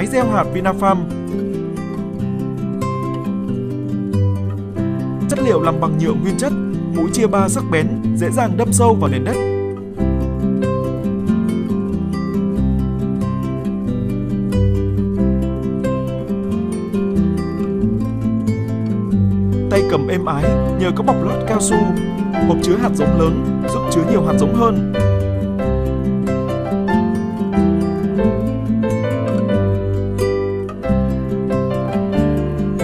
máy gieo hạt Vinafarm. Chất liệu làm bằng nhựa nguyên chất, mũi chia ba sắc bén, dễ dàng đâm sâu vào nền đất. Tay cầm êm ái nhờ có bọc lót cao su, hộp chứa hạt giống lớn giúp chứa nhiều hạt giống hơn.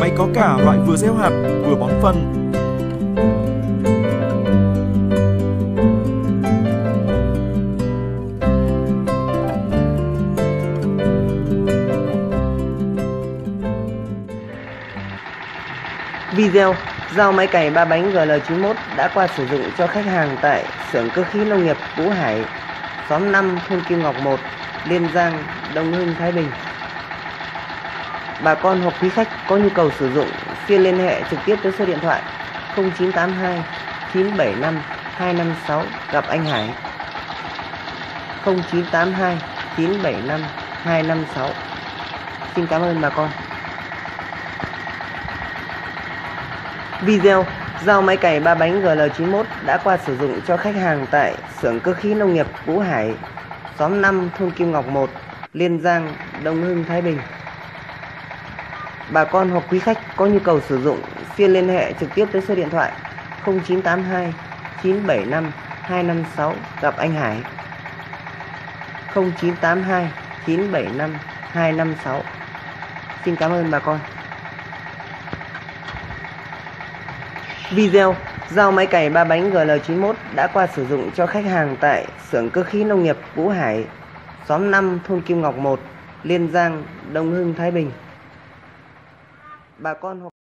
Máy có cả loại vừa gieo hạt vừa bón phân. Video dao máy cày 3 bánh GL91 đã qua sử dụng cho khách hàng tại xưởng cơ khí nông nghiệp Vũ Hải, xóm 5, thôn Kim Ngọc 1, Liên Giang, Đông Hưng, Thái Bình. Bà con hoặc quý khách có nhu cầu sử dụng xin liên hệ trực tiếp tới số điện thoại 0982 975 256 gặp anh Hải, 0982 975 256. Xin cảm ơn bà con. Video dao máy cày 3 bánh GL91 đã qua sử dụng cho khách hàng tại xưởng cơ khí nông nghiệp Vũ Hải, xóm 5, thôn Kim Ngọc 1, Liên Giang, Đông Hưng, Thái Bình. Bà con hoặc quý khách có nhu cầu sử dụng xin liên hệ trực tiếp tới số điện thoại 0982 975 256 gặp anh Hải, 0982 975 256. Xin cảm ơn bà con. Video dao máy cày 3 bánh GL91 đã qua sử dụng cho khách hàng tại xưởng cơ khí nông nghiệp Vũ Hải, xóm 5, thôn Kim Ngọc 1, Liên Giang, Đông Hưng, Thái Bình. Bà con